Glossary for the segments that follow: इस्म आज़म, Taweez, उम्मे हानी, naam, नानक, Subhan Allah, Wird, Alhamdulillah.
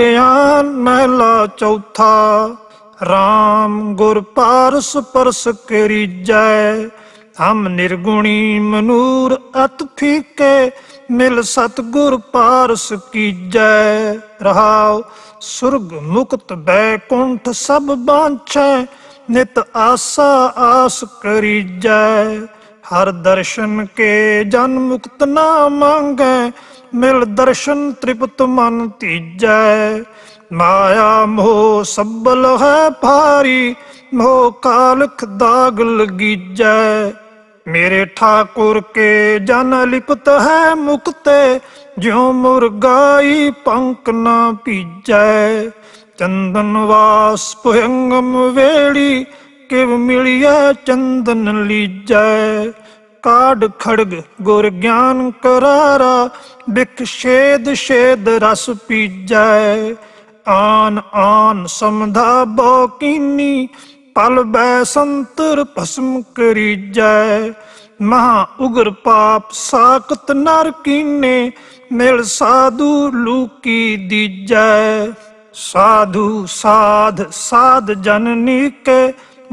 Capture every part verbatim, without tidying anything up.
कल्याण महला चौथा। राम गुर पारस परस के रीजय, हम निर्गुणी मनूर अत फीके, मिल सतगुर पारस की जय। रहाओ सुर्ग मुक्त बैकुंठ सब बांछे, नित आसा आस करी जय। हर दर्शन के जन मुक्त ना मांगे, मिल दर्शन त्रिपत मन तीजय। माया मोह सब्बल है भारी, मोह कालख दाग लगी जय। मेरे ठाकुर के जन लिपत है मुक्ते, ज्यों मुर्गाई पंख न पीजय। चंदनवास पुहंगम वेड़ी, किव मिलिया चंदन लीजय। काड खड़ग गुर ज्ञान करारा, बिख शेद शेद रस पीजय। आन आन समधा बौकीनी, पल बैसंतर भस्म करीजय। महा उग्र पाप साकत नर कीने, मिल साधु लूकी दीजय। साधु साध साध जननी के,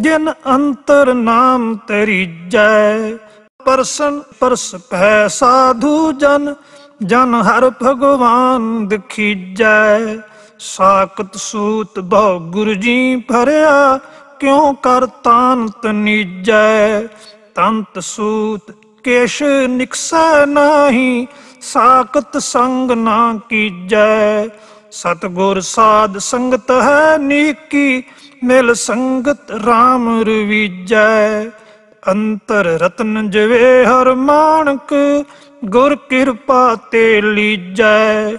जिन अंतर नाम तरीजय। परसन परस पै साधु जन, जन हर भगवान दिखीजय। साकत सूत बहु गुरु जी भरिया, क्यों कर तान तनीजय। तंत सूत केश निकसै नाही, साकत संग ना कीजय। सतगुर साध संगत है नीकी, मिल संगत राम रविजय। अंतर रत्न जवे हर मानक, गुर कृपा ते लीजय।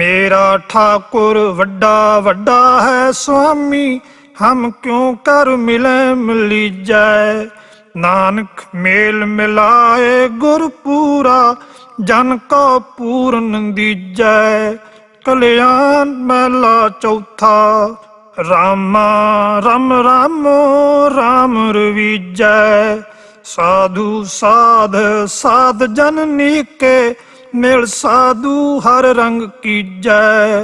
मेरा ठाकुर वड्डा वड्डा है स्वामी, हम क्यों कर मिले मिलीजय। नानक मेल मिलाए गुर पूरा, जन को पूर्ण दीजय। कल्याण महला चौथा। रामा राम रामो राम रविजय। साधु साध साध जननी के, मिल साधु हर रंग की जय।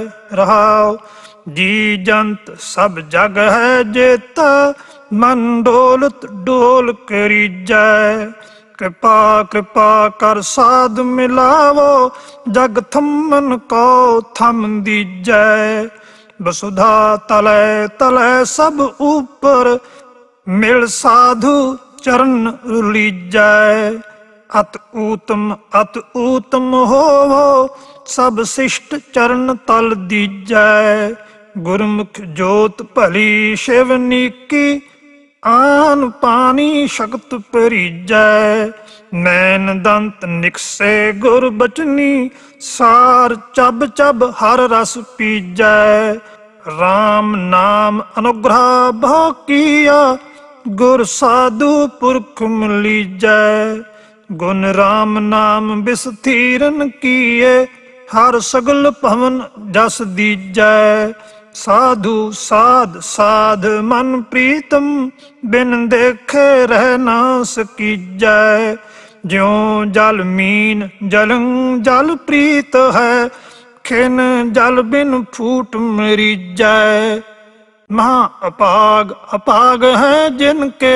रहाओ जी जंत सब जग है जेता, मन डोलत डोल करी जय। कृपा कृपा कर साध मिलावो, जग थमन को थम दीजय। वसुधा तलै तलै सब ऊपर, मिल साधु चरण रुलीजय। अत ऊतम अत ऊतम होवो, सब शिष्ट चरण तल दीजय। गुरमुख ज्योत भली शिवनी की, आन पानी शक्त परिजय। नैन दंत निकसे गुर बचनी, सार चब चब हर रस पीजय। राम नाम अनुग्रह भौ किया, गुर साधु पुरख मिलीजय। गुण राम नाम विस्तीरन किए, हर सगल भवन जस दीजय। साधु साध साध मन प्रीतम, बिन देखे रह ना सकीजय। ज्यो जल मीन जलं जल प्रीत है, खिन जल बिन फूट मरीजय। महा अपाग अपाग है जिनके,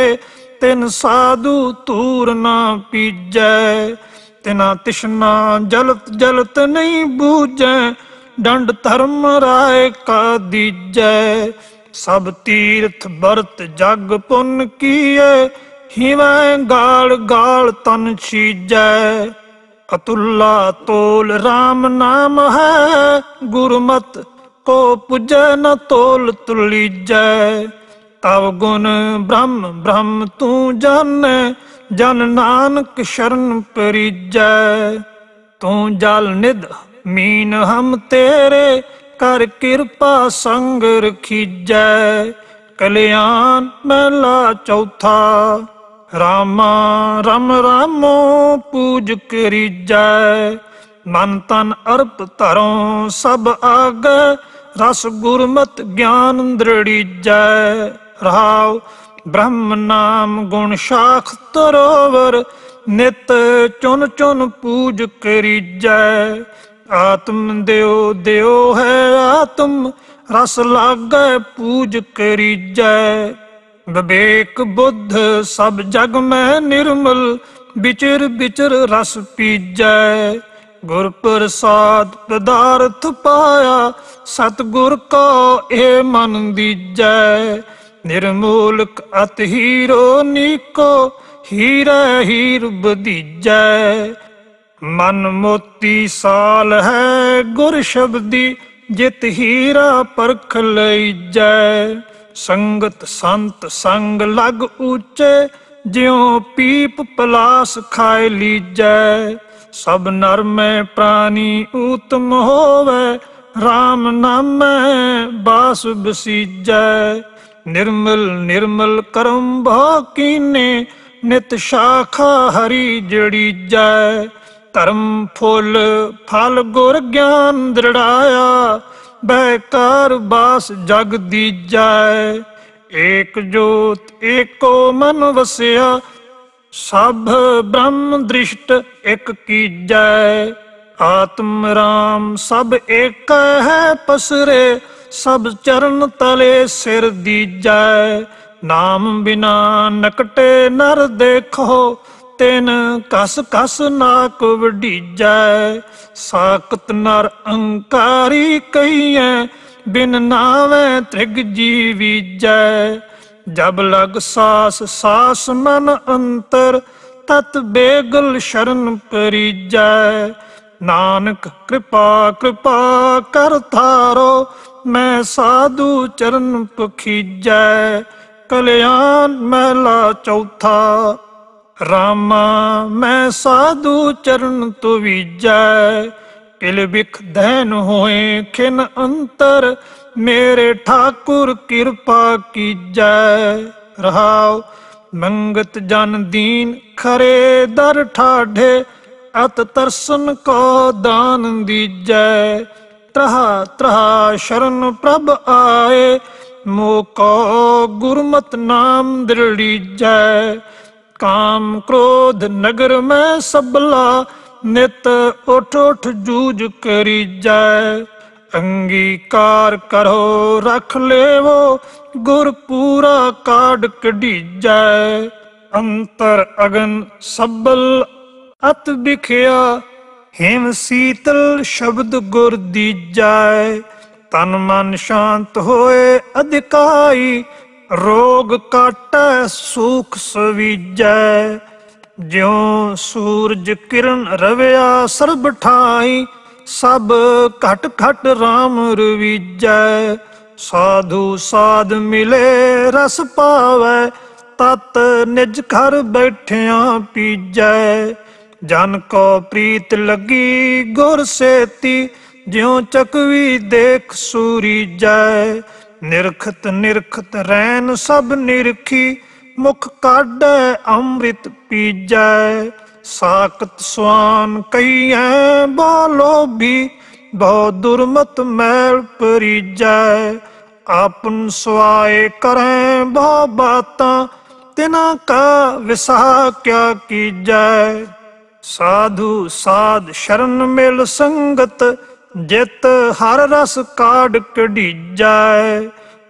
तिन साधु तूर ना पीजय। तिना तिष्णा जलत जलत नहीं बूझे, दंड धर्म राय का दीजय। सब तीर्थ बरत जग पुन किए, हिवै गाल गाल तन छीजय। अतुल्ला तोल राम नाम है, गुरुमत को पूजै न तोल तुलीजय। तव गुण ब्रह्म ब्रह्म तू जाने, जन नानक शरण परिजय। तू जल निध मीन हम तेरे, कर कृपा संग रखीजय। कल्याण महला चौथा। रामा राम रामो पूज करीजय। मन तन अर्प तरों सब आग, रस गुरमत ज्ञान दृढ़ीजय। रहाओ ब्रह्म नाम गुण शाख तरोवर, नित चुन चुन पूज करीजय। आत्म देओ देओ है आत्म रस लागै पूज करीजै। विवेक बुद्ध सब जग में निर्मल बिचर बिचर रस पीजै। गुर प्रसाद पदार्थ पाया सतगुर का ए मन दीजै। निर्मूलक अत हीरो नीको हीरा हीर बदीजै। मन मोती साल है गुर शब्दी जित हीरा परख लईजै। संगत संत संग लग ऊंचे ज्यों पीप पलास खाए लीजै। सब नर में प्राणी उत्तम होवे राम नाम बास बसीजै। निर्मल निर्मल करम भाव कीने नित शाखा हरी जड़ीजै। धर्म फुल फल गुर ज्ञान दृढ़ाया बैकार बास जग दीजै। एक जोत एको मन वसिया सब ब्रह्म दृष्ट एक कीजै। आत्म राम सब एक है पसरे सब चरण तले सिर दीजै। नाम बिना नकटे नर देखो तेन कस कस नाक वडीजै। साकत नर अंकारी कहिए बिन नावे त्रिग जीवीजै। जब लग सास सास मन अंतर तत बेगल शरण करीजै। नानक कृपा कृपा कर थारो मैं साधु चरण पखीजै। कल्याण महला चौथा। रामा मैं साधु चरण तुविजै। इलबिख धैन होए खिन अंतर मेरे ठाकुर कृपा कीजै। रहाओ मंगत जन दीन खरे दर ठाढ़े अत तरसन को दान दीजै। त्रहा त्रहा शरण प्रभ आए मोको गुरमत नाम दृढ़ीजै। काम क्रोध नगर में सबला नित उठ उठ जूझ करीजै। अंगीकार करो रख लेवो गुर पूरा काढ़ कढीजै। अंतर अगन सबल अत बिखया हिम शीतल शब्द गुर दीजै। तन मन शांत होए अधिकाई रोग काटे सुख सवीजै। ज्यों सूरज किरण रविया सर्ब ठाई सब घट घट राम रवीजै। साधु साध मिले रस पावै तत निज घर बैठिया पीजै। जन को प्रीत लगी गुर सेती ज्यों चकवी देख सूरीजै। निरखत निरखत रैन सब निरखी मुख काढ़े अमृत पीजै। साकत स्वान कहिए बोलो भी बहु दुर्मत मैल परीजै। आपन स्वाए करें बहु बाता तिना का विसाह क्या कीजै। साधु साध शरण मिल संगत जित हर रस काढ़ कढीजै।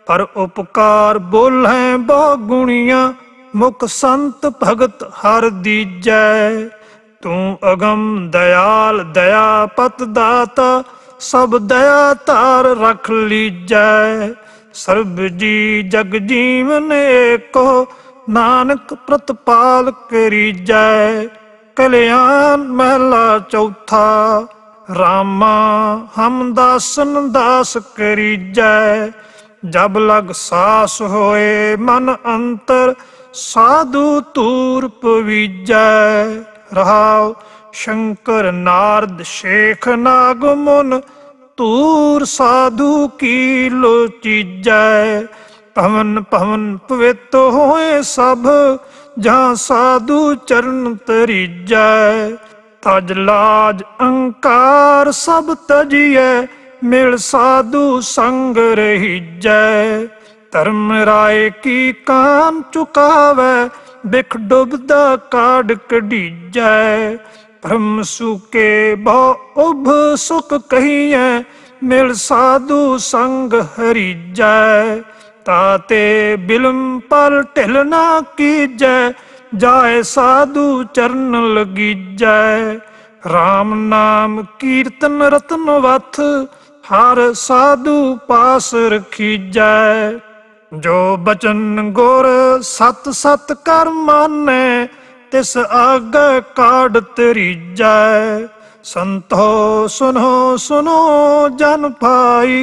पर उपकार बोलहें बहु गुणिया मुख संत भगत हर दीजै। तू अगम दयाल दया पत दाता सब दया तार रख लीजै। सर्ब जी जग जीवन एको नानक प्रतिपाल करीजै। कल्याण महला चौथा। रामा हम दासन दास करीजै। जब लग सास होए मन अंतर साधु तूर पवीजै। रहाओ शंकर नारद शेख नागमुन तूर साधु की लोचीजै। पवन पवन पवित्र होए सब जहाँ साधु चरण तरीजै। तज लाज अंकार सब तजिए मिल साधु संग रहीजै। धर्म राय की कान चुकावै बिख डुबदा काढ़ कढीजै। भ्रम सुके भव उभ सुख कहिए, मिल साधु संग हरि जाय। ताते बिलम पर टिल ना कीजय, जाय साधु चरण लगी जाय। राम नाम कीर्तन रतन वथ, हर साधु पास रखी जाय। जो बचन गुर सत सत कर माने, तिस आगे काढ़ तरी जाय। संतो सुनो सुनो जन भाई,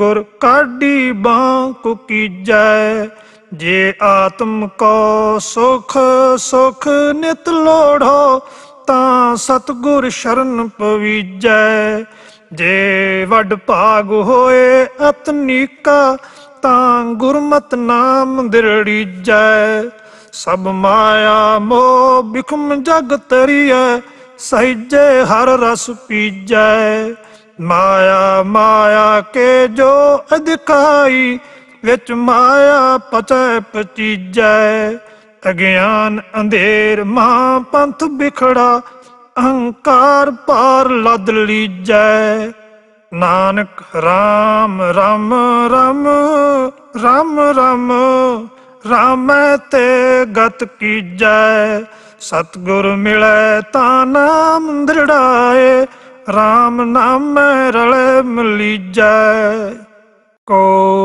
गुर काढ़ी बांक की जाय। जे आत्म को सुख सुख नित लोढ़ो, तां सतगुर शरण पवीजै। जे वड भाग होए अतनीका, तां गुरमत नाम दृढ़ीजै। सब माया मोह बिखम जग तरीय, सहिजै हर रस पीजै। माया माया के जो अधिकाई, विच माया पचै पचीजै। अज्ञान अंधेर महापंथ बिखड़ा, अहंकार पार लद लीजै। नानक राम राम राम राम राम राम ते गत कीजै। सतगुर मिलै ता नाम दृढ़ाए, राम नाम रले मिलीजै। को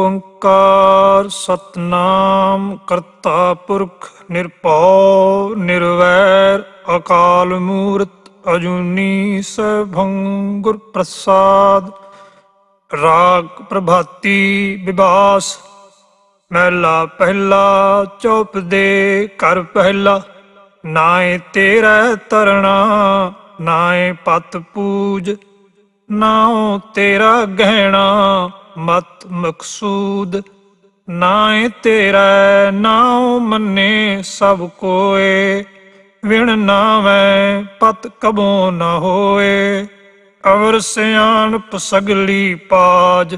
ओंकार सतनाम करता पुरख, निरभउ निर्वैर अकाल मूर्त, अजूनी सैभं गुर प्रसाद। राग प्रभाती विभास महला पहला, चौप दे कर पहला। नाय तेरा तरना, नाय पत पूज, नाओ तेरा गहना। मत मकसूद नाए तेरा नाओ मन्ने सब कोए। विण नावै पत कबो न होए, अवर सियाणप सगली पाज।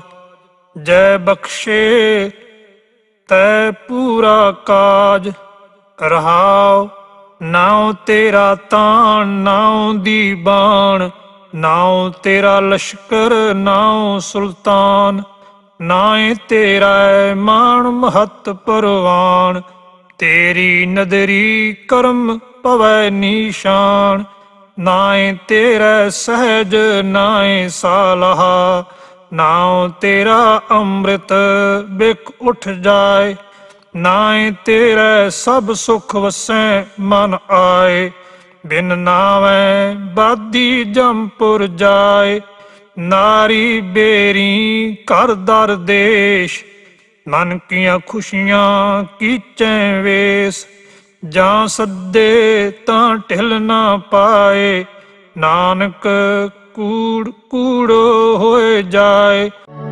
जय बख्शे तै पूरा काज, रहाओ नाओ तेरा ताण। नाओ दी बाण, नाओ तेरा लश्कर, नाओ सुल्तान। नाए तेरा मान महत परवान, तेरी नदरी कर्म पवै निशान। नाए तेरा सहज, नाए सालहा, नाओ तेरा अमृत बिक उठ जाए। नाए तेरा सब सुख वसै मन आए। बिन नावै बादी जमपुर जाए, नारी बेरी कर दर देश। मन कियां खुशियां कीचै वेश, जां सदे तां ढिल ना पाए। नानक कूड़ कूड़ो होए जाए।